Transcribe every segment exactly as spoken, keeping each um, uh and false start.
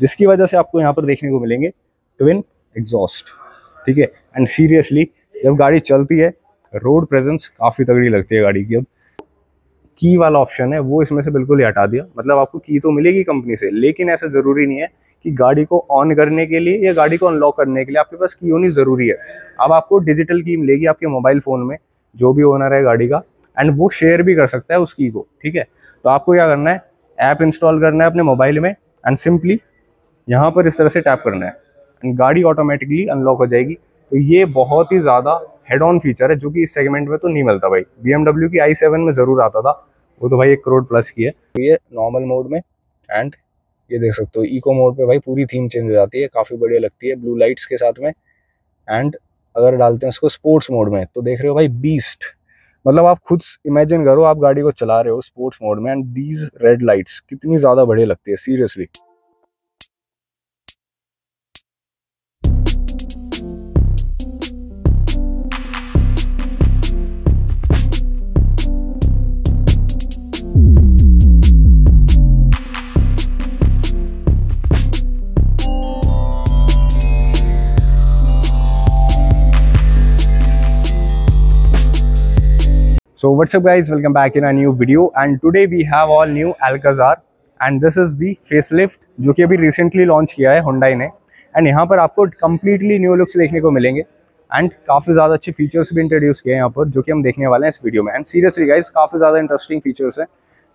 जिसकी वजह से आपको यहाँ पर देखने को मिलेंगे ट्विन एग्जॉस्ट। ठीक है, एंड सीरियसली जब गाड़ी चलती है रोड प्रेजेंस काफ़ी तगड़ी लगती है गाड़ी की। अब की वाला ऑप्शन है वो इसमें से बिल्कुल ही हटा दिया, मतलब आपको की तो मिलेगी कंपनी से, लेकिन ऐसा ज़रूरी नहीं है कि गाड़ी को ऑन करने के लिए या गाड़ी को अनलॉक करने के लिए आपके पास की होनी ज़रूरी है। अब आपको डिजिटल की मिलेगी आपके मोबाइल फ़ोन में, जो भी ओनर है गाड़ी का, एंड वो शेयर भी कर सकता है उस की को। ठीक है, तो आपको क्या करना है, ऐप इंस्टॉल करना है अपने मोबाइल में एंड सिंपली यहाँ पर इस तरह से टैप करना है एंड गाड़ी ऑटोमेटिकली अनलॉक हो जाएगी। तो ये बहुत ही ज़्यादा हेड ऑन फीचर है जो कि इस सेगमेंट में तो नहीं मिलता भाई। बी एम डब्ल्यू की आई सेवन में ज़रूर आता था, वो तो भाई एक करोड़ प्लस की है। ये नॉर्मल मोड में एंड ये देख सकते हो इको मोड पे भाई पूरी थीम चेंज हो जाती है, काफ़ी बढ़िया लगती है ब्लू लाइट्स के साथ में। एंड अगर डालते हैं इसको स्पोर्ट्स मोड में तो देख रहे हो भाई बीस्ट, मतलब आप खुद इमेजिन करो आप गाड़ी को चला रहे हो स्पोर्ट्स मोड में एंड दीज रेड लाइट्स कितनी ज़्यादा बढ़िया लगती है seriously. So what's up guys, welcome back in a new video and today we have all new Alcazar and this is the facelift जो कि अभी recently launch किया है Hyundai ने। And यहाँ पर आपको completely new looks देखने को मिलेंगे and काफ़ी ज़्यादा अच्छे features भी introduce किए हैं यहाँ पर, जो कि हम देखने वाले हैं इस video में। And seriously guys काफ़ी ज़्यादा interesting features हैं।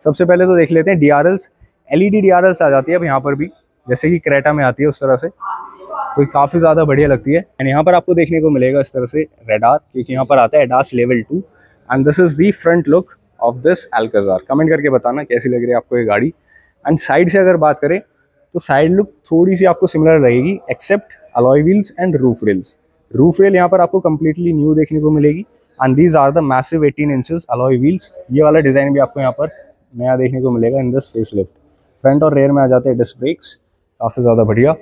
सबसे पहले तो देख लेते हैं D R Ls, L E D D R Ls आ जाती है अब यहाँ पर भी, जैसे कि क्रेटा में आती है उस तरह से, तो काफ़ी ज़्यादा बढ़िया लगती है। एंड यहाँ पर आपको देखने को मिलेगा इस तरह से रेडार, क्योंकि यहाँ पर आता है ADAS level two. And this is the front look of this Alcazar। Comment करके बताना कैसी लग रही है आपको ये गाड़ी। एंड साइड से अगर बात करें तो साइड लुक थोड़ी सी आपको सिमिलर लगेगी except alloy wheels and roof rails. Roof rail यहाँ पर आपको कम्प्लीटली न्यू देखने को मिलेगी and these are the massive eighteen inches alloy wheels. ये वाला डिज़ाइन भी आपको यहाँ पर नया देखने को मिलेगा इन दिस फेसलिफ्ट। फ्रंट और रेयर में आ जाते हैं डिस्क ब्रेक्स, काफ़ी ज़्यादा बढ़िया।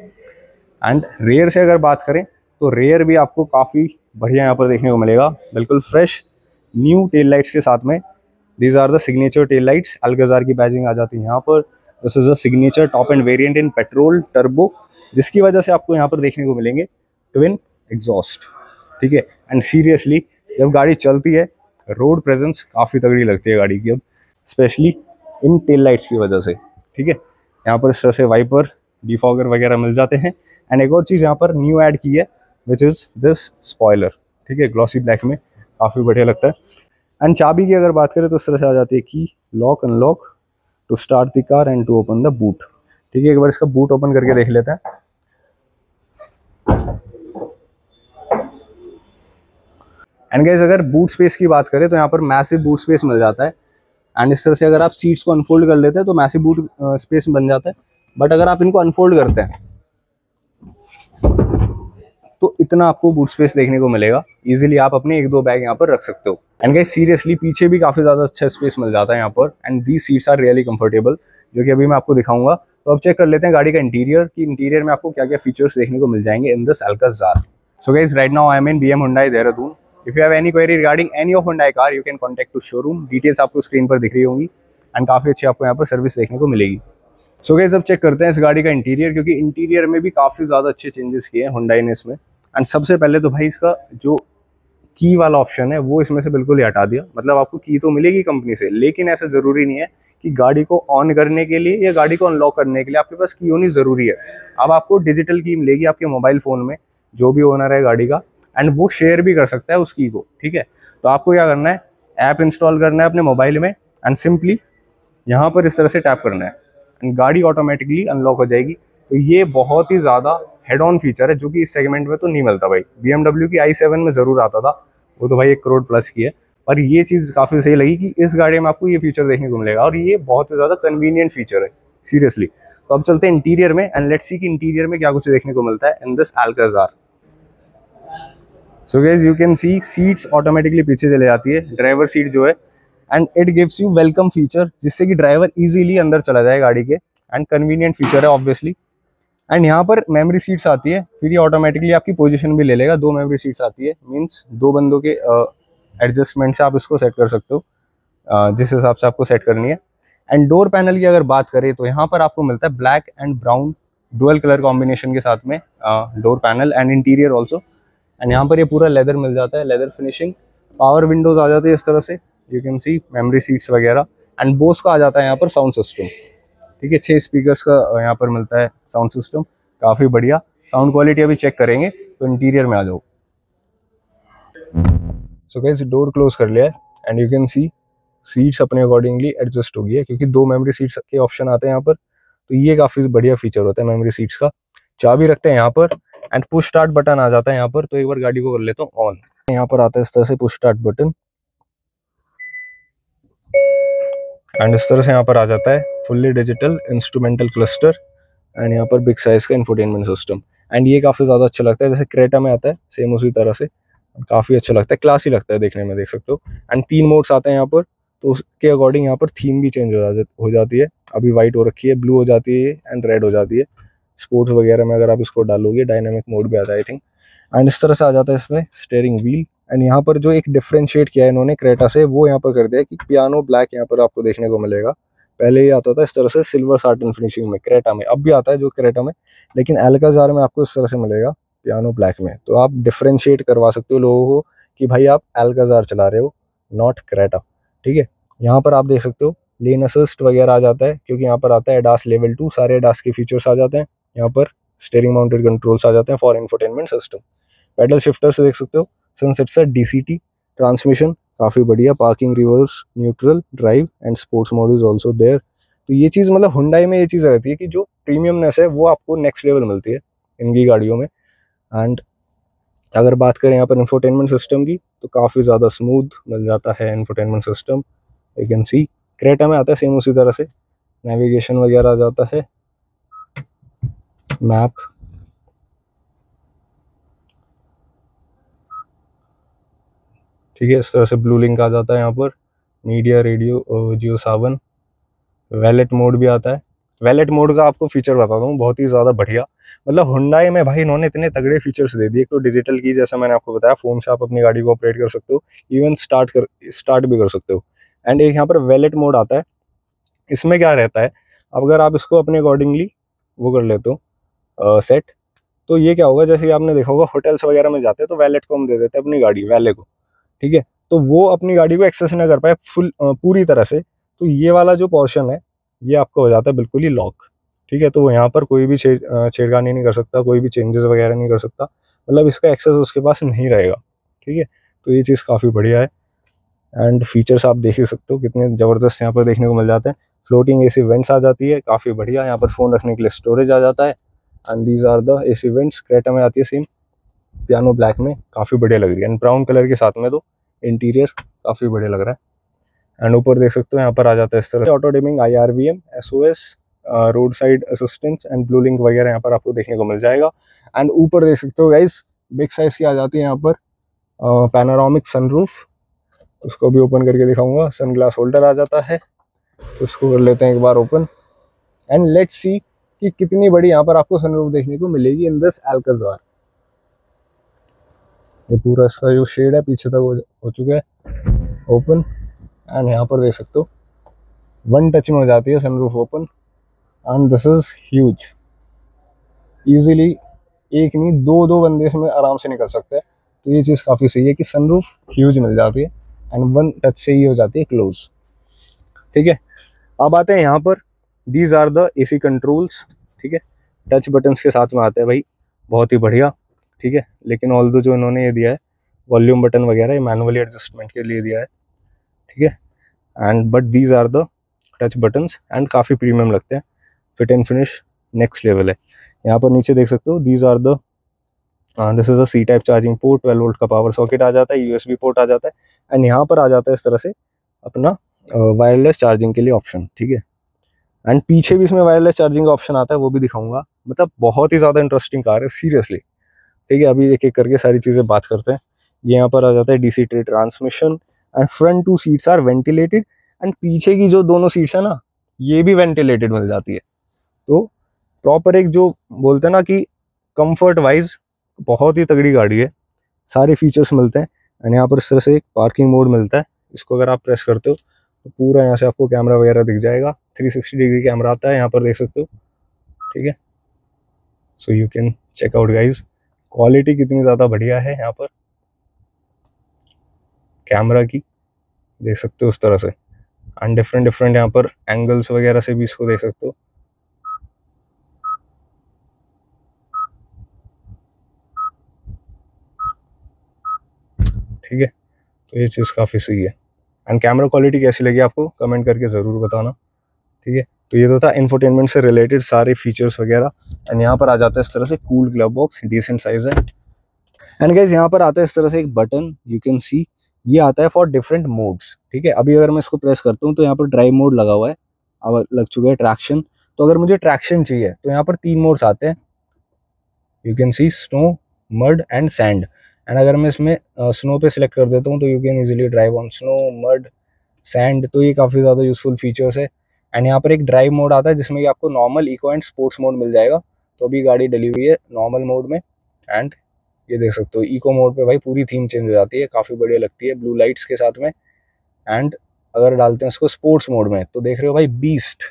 एंड रेयर से अगर बात करें तो रेयर भी आपको काफ़ी बढ़िया यहाँ पर देखने को मिलेगा, बिल्कुल फ्रेश न्यू टेल लाइट्स के साथ में। These are the signature tail lights, Alcazar की बैजिंग आ जाती है यहाँ पर। This is a signature top end variant in petrol turbo, जिसकी वजह से आपको यहाँ पर देखने को मिलेंगे ट्विन एग्जॉस्ट। ठीक है, एंड सीरियसली जब गाड़ी चलती है रोड प्रेजेंस काफ़ी तगड़ी लगती है गाड़ी की, अब स्पेशली इन टेल लाइट्स की वजह से। ठीक है, यहाँ पर इस तरह से वाइपर, डिफॉगर वगैरह मिल जाते हैं। एंड एक और चीज़ यहाँ पर न्यू ऐड की है विच इज़ दिस स्पॉयलर। ठीक है, ग्लॉसी ब्लैक में काफ़ी बढ़िया लगता है। एंड चाबी की अगर बात करें तो इस तरह से आ जाती है की lock unlock to start the car and to open the boot. ठीक है, एक बार इसका बूट ओपन करके देख लेते हैं। एंड गाइस अगर बूट स्पेस की बात करें तो यहाँ पर मैसिव बूट स्पेस मिल जाता है। एंड इस तरह से अगर आप सीट्स को अनफोल्ड कर लेते हैं तो मैसिव बूट स्पेस बन जाता है, बट अगर आप इनको अनफोल्ड करते हैं तो इतना आपको बूट स्पेस देखने को मिलेगा। इजीली आप अपने एक दो बैग यहाँ पर रख सकते हो। एंड गाइस सीरियसली पीछे भी काफ़ी ज़्यादा अच्छा स्पेस मिल जाता है यहाँ पर। And the seats are really comfortable, जो कि अभी मैं आपको दिखाऊंगा। तो अब चेक कर लेते हैं गाड़ी का इंटीरियर कि इंटीरियर में आपको क्या क्या फीचर्स देखने को मिल जाएंगे in this Alcazar। So guys right now I am in B M Hyundai Dehradun. If you have any query regarding any of Hyundai car you can contact to showroom. Details आपको screen पर दिख रही होंगी and काफ़ी अच्छी आपको यहाँ पर सर्विस देखने को मिलेगी। सो गाइस अब चेक करते हैं इस गाड़ी का इंटीरियर, क्योंकि इंटीरियर में भी काफ़ी ज़्यादा अच्छे चेंजेस किए हैं Hyundai ने इसमें। एंड सबसे पहले तो भाई इसका जो की वाला ऑप्शन है वो इसमें से बिल्कुल ही हटा दिया, मतलब आपको की तो मिलेगी कंपनी से, लेकिन ऐसा ज़रूरी नहीं है कि गाड़ी को ऑन करने के लिए या गाड़ी को अनलॉक करने के लिए आपके पास की होनी ज़रूरी है। अब आपको डिजिटल की मिलेगी आपके मोबाइल फ़ोन में, जो भी ओनर है गाड़ी का, एंड वो शेयर भी कर सकता है उस की को। ठीक है, तो आपको क्या करना है, ऐप इंस्टॉल करना है अपने मोबाइल में एंड सिंपली यहाँ पर इस तरह से टैप करना है एंड गाड़ी ऑटोमेटिकली अनलॉक हो जाएगी। तो ये बहुत ही ज़्यादा हेड ऑन फीचर है जो कि इस सेगमेंट में तो नहीं मिलता भाई। बी एम डब्ल्यू की आई सेवन में ज़रूर आता था, वो तो भाई एक करोड़ प्लस की है, पर ये चीज़ काफ़ी सही लगी कि इस गाड़ी में आपको ये फीचर देखने को मिलेगा और ये बहुत ही ज़्यादा कन्वीनियंट फीचर है सीरियसली। तो अब चलते हैं इंटीरियर में एंड लेट्स सी कि इंटीरियर में क्या कुछ देखने को मिलता है in this Alcazar। So guys you can see seats automatically पीछे चले जाती है, ड्राइवर सीट जो है, and it gives you welcome feature, जिससे कि ड्राइवर ईजिली अंदर चला जाए गाड़ी के। एंड कन्वीनियंट फीचर है ऑब्वियसली। एंड यहाँ पर मेमोरी सीट्स आती है, फिर ये ऑटोमेटिकली आपकी पोजीशन भी ले लेगा। दो मेमोरी सीट्स आती है, मींस दो बंदों के एडजस्टमेंट से आप इसको सेट कर सकते हो uh, जिस हिसाब से आपको सेट करनी है। एंड डोर पैनल की अगर बात करें तो यहाँ पर आपको मिलता है black and brown dual colour combination के साथ में door panel and interior also. And यहाँ पर ये पूरा लेदर मिल जाता है, लेदर फिनिशिंग। पावर विंडोज आ जाती है इस तरह से, you can see memory seats वगैरह। एंड बोस का आ जाता है यहाँ पर साउंड सिस्टम, ठीक है, छः स्पीकर्स का यहाँ पर मिलता है साउंड सिस्टम, काफ़ी बढ़िया। साउंड क्वालिटी अभी चेक करेंगे, तो इंटीरियर में आ जाओ। सो गाइस, डोर क्लोज कर लिया है and you can see seats अपने अकॉर्डिंगली एडजस्ट हो गई है, क्योंकि दो मेमोरी सीट्स के ऑप्शन आते हैं यहाँ पर, तो ये काफ़ी बढ़िया फीचर होता है मेमोरी सीट्स का। चाबी रखते हैं यहाँ पर एंड पुश स्टार्ट बटन आ जाता है यहाँ पर, तो एक बार गाड़ी को कर लेता हूँ ऑन। यहाँ पर आता है इस तरह से पुश स्टार्ट बटन एंड इस तरह से यहाँ पर आ जाता है fully digital instrumental cluster and यहाँ पर बिग साइज का इंफोटेनमेंट सिस्टम। एंड ये काफ़ी ज़्यादा अच्छा लगता है, जैसे क्रेटा में आता है सेम उसी तरह से, काफ़ी अच्छा लगता है, क्लासी लगता है देखने में, देख सकते हो। एंड तीन मोड्स आते हैं यहाँ पर, तो उसके अकॉर्डिंग यहाँ पर थीम भी चेंज हो जाती है। अभी वाइट हो रखी है, ब्लू हो जाती है एंड रेड हो जाती है। स्पोर्ट्स वगैरह में अगर आप इसको डालोगे, डायनामिक मोड भी आता है आई थिंक। एंड इस तरह से आ जाता है इसमें स्टेयरिंग व्हील। एंड यहाँ पर जो एक डिफ्रेंशिएट किया है इन्होंने क्रेटा से, वो यहाँ पर कर दिया कि पियानो ब्लैक यहाँ पर आपको देखने को मिलेगा। पहले ही आता था इस तरह से सिल्वर साटन फिनिशिंग में क्रेटा में, अब भी आता है जो क्रेटा में, लेकिन अल्काज़ार में आपको इस तरह से मिलेगा पियानो ब्लैक में। तो आप डिफ्रेंशिएट करवा सकते हो लोगों को कि भाई आप अल्काज़ार चला रहे हो, नॉट क्रेटा, ठीक है। यहाँ पर आप देख सकते हो लेन असिस्ट वगैरह आ जाता है, क्योंकि यहाँ पर आता है एडास लेवल टू, सारे एडास के फीचर्स आ जाते हैं यहाँ पर। स्टीयरिंग माउंटेड कंट्रोल्स आ जाते हैं for infotainment system. Paddle shifter से देख सकते हो, सनसेट्स है, डी सी टी ट्रांसमिशन काफ़ी बढ़िया, parking, reverse, neutral, drive and sports mode is also there. तो ये चीज़ मतलब हुंडई में ये चीज़ रहती है कि जो प्रीमियमनेस है वो आपको नेक्स्ट लेवल मिलती है इनकी गाड़ियों में। एंड अगर बात करें यहाँ पर इंफोटेनमेंट सिस्टम की, तो काफ़ी ज़्यादा स्मूथ मिल जाता है infotainment system, you can see. Creta में आता है सेम उसी तरह से, नेविगेशन वगैरह आ जाता है, मैप, ठीक है। इस तरह से ब्लू लिंक आ जाता है यहाँ पर, media, radio, Jio Saavn, valet mode भी आता है। वैलेट मोड का आपको फीचर बताता हूँ, बहुत ही ज़्यादा बढ़िया, मतलब हुंडई में भाई इन्होंने इतने तगड़े फीचर्स दे दिए। एक तो डिजिटल की, जैसा मैंने आपको बताया, फ़ोन से आप अपनी गाड़ी को ऑपरेट कर सकते हो, इवन स्टार्ट कर स्टार्ट भी कर सकते हो। एंड एक यहाँ पर वैलेट मोड आता है, इसमें क्या रहता है, अगर आप इसको अपने अकॉर्डिंगली वो कर लेते हो सेट, तो ये क्या होगा, जैसे आपने देखा होगा होटल्स वगैरह में जाते हैं तो वैलेट को हम दे देते हैं अपनी गाड़ी, वैले को, ठीक है, तो वो अपनी गाड़ी को एक्सेस ना कर पाए फुल पूरी तरह से, तो ये वाला जो पोर्शन है ये आपका हो जाता है बिल्कुल ही लॉक, ठीक है। तो वो यहाँ पर कोई भी छेड़ छेड़खानी नहीं कर सकता, कोई भी चेंजेस वगैरह नहीं कर सकता, मतलब इसका एक्सेस उसके पास नहीं रहेगा, ठीक है। तो ये चीज़ काफ़ी बढ़िया है। एंड फीचर्स आप देख ही सकते हो कितने ज़बरदस्त यहाँ पर देखने को मिल जाते हैं। फ्लोटिंग ए सी वेंट्स आ जाती है, काफ़ी बढ़िया, यहाँ पर फ़ोन रखने के लिए स्टोरेज आ जाता है। And these are the A C vents, Creta में आती है सेम, पियानो ब्लैक में, काफ़ी बढ़िया लग रही है। एंड ब्राउन कलर के साथ में तो इंटीरियर काफ़ी बढ़िया लग रहा है। एंड ऊपर देख सकते हो यहाँ पर आ जाता है इस तरह से auto dimming, I R V M, S O S, road side assistance and blue link वगैरह यहाँ पर आपको देखने को मिल जाएगा। एंड ऊपर देख सकते हो गाइज, बिग साइज़ की आ जाती है यहाँ पर पैनोरामिक सनरूफ, उसको भी ओपन करके दिखाऊंगा। सनग्लास होल्डर आ जाता है, तो उसको कर लेते हैं एक बार ओपन एंड लेट्स सी कि कितनी बड़ी यहाँ पर आपको सनरूफ देखने को मिलेगी इन दिस अल्काज़ार। ये पूरा इसका जो शेड है पीछे तक हो, हो चुका है ओपन। एंड यहाँ पर देख सकते हो वन टच में हो जाती है sunroof open. And this is huge, easily एक नहीं दो दो बंदे इसमें आराम से निकल सकते हैं, तो ये चीज़ काफ़ी सही है कि सनरूफ ह्यूज मिल जाती है एंड वन टच से ही हो जाती है क्लोज, ठीक है। अब आते हैं यहाँ पर, these are the AC controls, ठीक है, टच बटन्स के साथ में आते हैं भाई, बहुत ही बढ़िया, ठीक है। लेकिन ऑल दो जो इन्होंने ये दिया है वॉल्यूम बटन वगैरह, ये मैनुअली एडजस्टमेंट के लिए दिया है, ठीक है। And but these are the touch buttons and काफ़ी प्रीमियम लगते हैं, fit and finish next level है। यहाँ पर नीचे देख सकते हो, these are the this is a C type charging port, twelve volt का पावर सॉकेट आ जाता है, यूएसबी पोर्ट आ जाता है। एंड यहाँ पर आ जाता है इस तरह से अपना वायरलेस uh, चार्जिंग के लिए ऑप्शन, ठीक है। एंड पीछे भी इसमें वायरलेस चार्जिंग का ऑप्शन आता है, वो भी दिखाऊंगा, मतलब बहुत ही ज़्यादा इंटरेस्टिंग कार है सीरियसली, ठीक है। अभी एक एक करके सारी चीज़ें बात करते हैं। ये यहाँ पर आ जाता है D C T transmission and front two seats are ventilated and पीछे की जो दोनों सीट्स हैं ना, ये भी वेंटिलेटेड मिल जाती है, तो प्रॉपर एक जो बोलते हैं ना कि कम्फर्ट वाइज बहुत ही तगड़ी गाड़ी है, सारे फीचर्स मिलते हैं। एंड यहाँ पर इस तरह से एक पार्किंग मोड मिलता है, इसको अगर आप प्रेस करते हो तो पूरा यहाँ से आपको कैमरा वगैरह दिख जाएगा, थ्री सिक्सटी डिग्री कैमरा आता है यहाँ पर देख सकते हो, ठीक है। So you can check out guys, quality कितनी ज़्यादा बढ़िया है यहाँ पर कैमरा की, देख सकते हो उस तरह से। एंड डिफरेंट डिफरेंट यहाँ पर एंगल्स वगैरह से भी इसको देख सकते हो। ठीक है, तो ये चीज़ काफ़ी सही है। एंड कैमरा क्वालिटी कैसी लगी आपको कमेंट करके ज़रूर बताना। ठीक है, तो ये तो था इंफोटेनमेंट से रिलेटेड सारे फीचर्स वगैरह। एंड यहाँ पर आ जाता है इस तरह से cool glove box, decent size है। एंड गाइज यहाँ पर आता है इस तरह से एक बटन, यू कैन सी, ये आता है फॉर डिफरेंट मोड्स। ठीक है, अभी अगर मैं इसको प्रेस करता हूँ तो यहाँ पर ड्राइव मोड लगा हुआ है, अब लग चुका है ट्रैक्शन। तो अगर मुझे ट्रैक्शन चाहिए तो यहाँ पर तीन मोड्स आते हैं, you can see snow, mud and sand. And अगर मैं इसमें स्नो uh, पे सिलेक्ट कर देता हूँ तो you can easily drive on snow, mud, sand. तो ये काफ़ी ज़्यादा यूजफुल फीचर्स है। एंड यहाँ पर एक ड्राइव मोड आता है जिसमें कि आपको normal, eco and sports mode मिल जाएगा। तो अभी गाड़ी डली हुई है नॉर्मल मोड में, एंड ये देख सकते हो इको मोड पे भाई पूरी थीम चेंज हो जाती है, काफ़ी बढ़िया लगती है ब्लू लाइट्स के साथ में। एंड अगर डालते हैं इसको स्पोर्ट्स मोड में तो देख रहे हो भाई बीस्ट,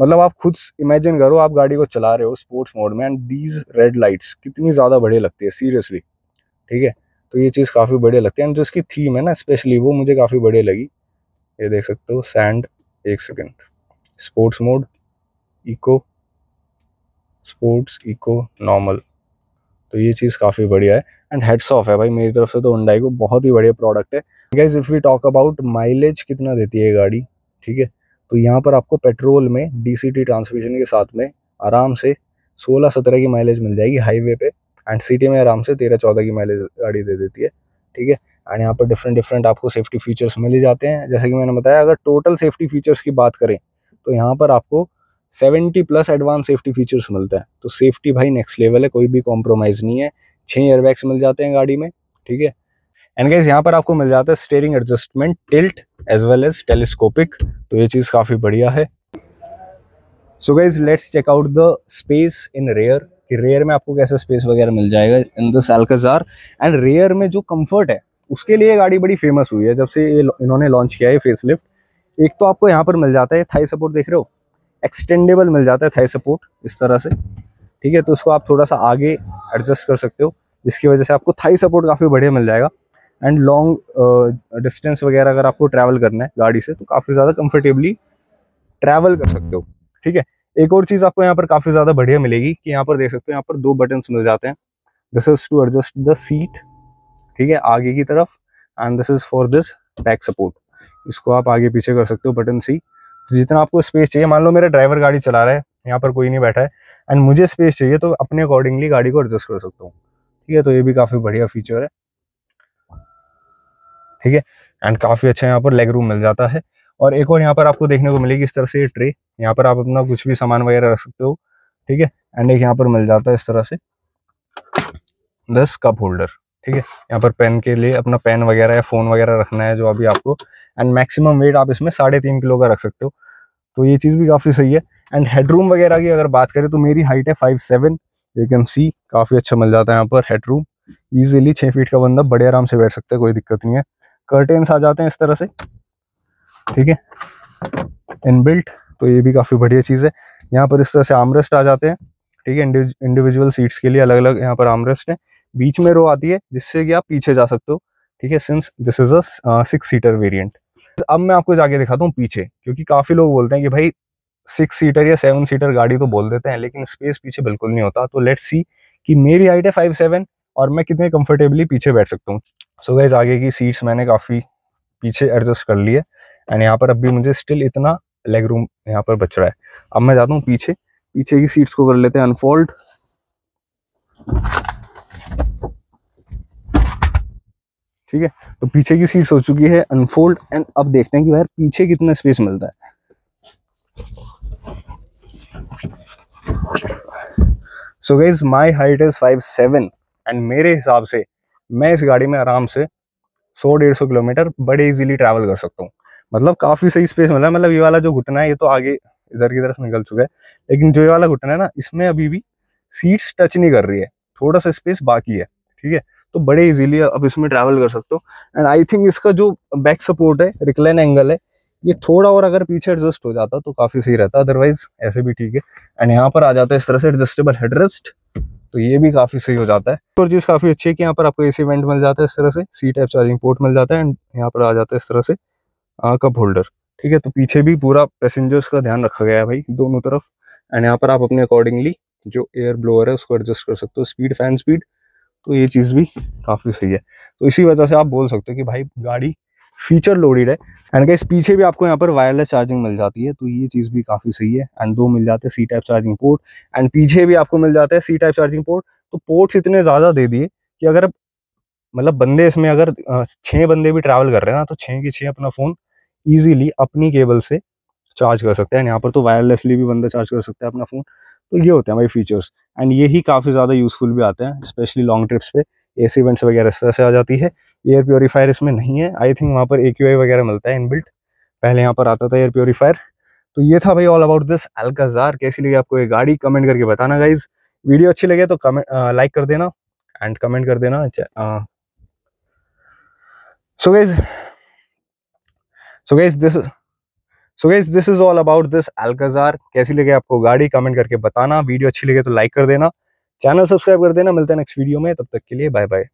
मतलब आप खुद इमेजिन करो आप गाड़ी को चला रहे हो स्पोर्ट्स मोड में एंड दीज रेड लाइट्स कितनी ज़्यादा बढ़िया लगती है सीरियसली। ठीक है, तो ये चीज़ काफ़ी बढ़िया लगती है। एंड जो इसकी थीम है ना स्पेशली, वो मुझे काफ़ी बढ़िया लगी। ये देख सकते हो सैंड, एक second, sports mode, eco, sports, eco, normal. तो ये चीज़ काफ़ी बढ़िया है। एंड हेड्स ऑफ है भाई मेरी तरफ से तो Hyundai को, बहुत ही बढ़िया प्रोडक्ट है। Guys if we talk about mileage कितना देती है गाड़ी, ठीक है, तो यहाँ पर आपको पेट्रोल में डीसीटी ट्रांसमिशन के साथ में आराम से सोलह सत्रह की माइलेज मिल जाएगी हाईवे पे। एंड सिटी में आराम से तेरह चौदह की माइलेज गाड़ी दे देती है। ठीक है, एंड यहाँ पर डिफरेंट डिफरेंट आपको सेफ्टी फीचर्स मिल ही जाते हैं। जैसे कि मैंने बताया, अगर टोटल सेफ्टी फीचर्स की बात करें तो यहाँ पर आपको seventy plus advance safety features मिलता है। तो सेफ्टी भाई नेक्स्ट लेवल है, कोई भी कॉम्प्रोमाइज़ नहीं है। छः एयरबैग्स मिल जाते हैं गाड़ी में। ठीक है, एंड गाइस यहाँ पर आपको मिल जाता है steering adjustment, tilt as well as telescopic. तो ये चीज़ काफ़ी बढ़िया है। So guys let's check out the space in rear, कि रेयर में आपको कैसा स्पेस वगैरह मिल जाएगा in this Alcazar. And rear में जो कम्फर्ट है उसके लिए गाड़ी बड़ी फेमस हुई है जब से ये इन्होंने लॉन्च किया है फेसलिफ्ट। एक तो आपको यहाँ पर मिल जाता है थाई सपोर्ट, देख रहे हो, एक्सटेंडेबल मिल जाता है थाई सपोर्ट इस तरह से। ठीक है, तो उसको आप थोड़ा सा आगे एडजस्ट कर सकते हो, जिसकी वजह से आपको थाई सपोर्ट काफ़ी बढ़िया मिल जाएगा। एंड लॉन्ग डिस्टेंस वगैरह अगर आपको ट्रैवल करना है गाड़ी से तो काफ़ी ज़्यादा कंफर्टेबली ट्रैवल कर सकते हो। ठीक है, एक और चीज़ आपको यहाँ पर काफ़ी ज़्यादा बढ़िया मिलेगी कि यहाँ पर देख सकते हो, यहाँ पर दो बटन्स मिल जाते हैं, this is to adjust the seat, ठीक है, आगे की तरफ, and this is for this back support. इसको आप आगे पीछे कर सकते हो बटन सी। तो जितना आपको स्पेस चाहिए, मान लो मेरा ड्राइवर गाड़ी चला रहा है, यहाँ पर कोई नहीं बैठा है एंड मुझे स्पेस चाहिए, तो अपने अकॉर्डिंगली गाड़ी को एडजस्ट कर सकता हूँ। ठीक है, तो ये भी काफ़ी बढ़िया फीचर है। ठीक है, एंड काफ़ी अच्छा यहाँ पर लेग रूम मिल जाता है। और एक और यहाँ पर आपको देखने को मिलेगी इस तरह से ट्रे, यहाँ पर आप अपना कुछ भी सामान वगैरह रख सकते हो। ठीक है, एंड एक यहाँ पर मिल जाता है इस तरह से दस कप होल्डर। ठीक है, यहाँ पर पेन के लिए अपना पेन वगैरह या फ़ोन वगैरह रखना है जो अभी आपको। एंड मैक्सिमम वेट आप इसमें साढ़े तीन किलो का रख सकते हो, तो ये चीज़ भी काफ़ी सही है। एंड हेडरूम वगैरह की अगर बात करें तो मेरी हाइट है five seven, you can see, काफ़ी अच्छा मिल जाता है यहाँ पर हेडरूम ईजिली। छः फीट का बंदा बड़े आराम से बैठ सकता है, कोई दिक्कत नहीं है। कर्टेन्स आ जाते हैं इस तरह से, ठीक है, इनबिल्ट, तो ये भी काफ़ी बढ़िया चीज़ है। यहाँ पर इस तरह से आर्मरेस्ट आ जाते हैं। ठीक है, इंडिविजुअल सीट्स के लिए अलग अलग यहाँ पर आर्मरेस्ट है। बीच में रो आती है जिससे कि आप पीछे जा सकते हो। ठीक है, since this is a six seater variant. अब मैं आपको जाके दिखाता हूँ पीछे, क्योंकि काफ़ी लोग बोलते हैं कि भाई सिक्स सीटर या सेवन सीटर गाड़ी तो बोल देते हैं, लेकिन स्पेस पीछे बिल्कुल नहीं होता। तो लेट्स सी कि मेरी हाइट है फाइव सेवन और मैं कितने कंफर्टेबली पीछे बैठ सकता हूँ। सो गाइस आगे की सीट्स मैंने काफ़ी पीछे एडजस्ट कर ली है एंड यहाँ पर अब भी मुझे स्टिल इतना लेग रूम यहाँ पर बच रहा है। अब मैं जाता हूँ पीछे, पीछे की सीट्स को कर लेते हैं अनफोल्ड। ठीक है, तो पीछे की सीट्स हो चुकी है अनफोल्ड एंड अब देखते हैं कि भाई पीछे कितना स्पेस मिलता है। So guys my height is five seven and मेरे हिसाब से मैं इस गाड़ी में आराम से सौ डेढ़ सौ किलोमीटर बड़े इजीली ट्रैवल कर सकता हूँ। मतलब काफ़ी सही स्पेस मिला है। मतलब ये वाला जो घुटना है ये तो आगे इधर की तरफ निकल चुका है, लेकिन जो ये वाला घुटना है ना इसमें अभी भी सीट्स टच नहीं कर रही है, थोड़ा सा स्पेस बाकी है। ठीक है, तो बड़े इजीली आप इसमें ट्रैवल कर सकते हो। एंड आई थिंक इसका जो बैक सपोर्ट है, रिक्लाइन एंगल है, ये थोड़ा और अगर पीछे एडजस्ट हो जाता तो काफ़ी सही रहता, अदरवाइज ऐसे भी ठीक है। एंड यहाँ पर आ जाता है इस तरह से एडजस्टेबल हेडरेस्ट। तो ये भी काफ़ी सही हो जाता है। और चीज़ काफ़ी अच्छी है कि यहाँ पर आपको ए सी वेंट मिल जाता है इस तरह से, सी टाइप चार्जिंग पोर्ट मिल जाता है एंड यहाँ पर आ जाता है इस तरह से कप होल्डर, ठीक है। तो पीछे भी पूरा पैसेंजर्स का ध्यान रखा गया है भाई दोनों तरफ। एंड यहाँ पर आप अपने अकॉर्डिंगली जो एयर ब्लोअर है उसको एडजस्ट कर सकते हो, स्पीड फैन स्पीड, तो ये चीज़ भी काफ़ी सही है। तो इसी वजह से आप बोल सकते हो कि भाई गाड़ी फीचर लोडेड है। एंड गाइस पीछे भी आपको यहाँ पर वायरलेस चार्जिंग मिल जाती है, तो ये चीज़ भी काफ़ी सही है। एंड दो मिल जाते हैं C type charging port, and पीछे भी आपको मिल जाता है सी टाइप चार्जिंग पोर्ट। तो पोर्ट्स इतने ज़्यादा दे दिए कि अगर मतलब बंदे इसमें अगर छः बंदे भी ट्रैवल कर रहे हैं ना, तो छः के छः अपना फ़ोन ईजिली अपनी केबल से चार्ज कर सकते हैं। यहाँ पर तो वायरलेसली भी बंदा चार्ज कर सकता है अपना फ़ोन। तो ये होते हैं भाई फीचर्स, एंड ये ही काफ़ी ज़्यादा यूजफुल भी आते हैं, स्पेशली लॉन्ग ट्रिप्स पे। एसी वेंट्स वगैरह इस तरह से आ जाती है। एयर प्योरीफायर इसमें नहीं है, आई थिंक वहाँ पर ए क्यू आई वगैरह मिलता है इनबिल्ट, पहले यहाँ पर आता था एयर प्योरीफायर। तो ये था भाई ऑल अबाउट दिस अल्काज़ार। कैसी लगी आपको ये गाड़ी कमेंट करके बताना गाइज, वीडियो अच्छी लगे तो कमेंट लाइक कर देना एंड कमेंट कर देना। So guys so guys this so guys this is all about this Alcazar. कैसी लगे आपको गाड़ी कमेंट करके बताना, वीडियो अच्छी लगे तो लाइक कर देना, चैनल सब्सक्राइब कर देना। मिलते हैं नेक्स्ट वीडियो में, तब तक के लिए बाय बाय।